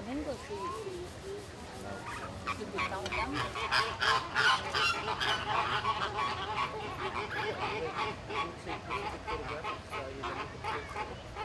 domingo trees. You can count them.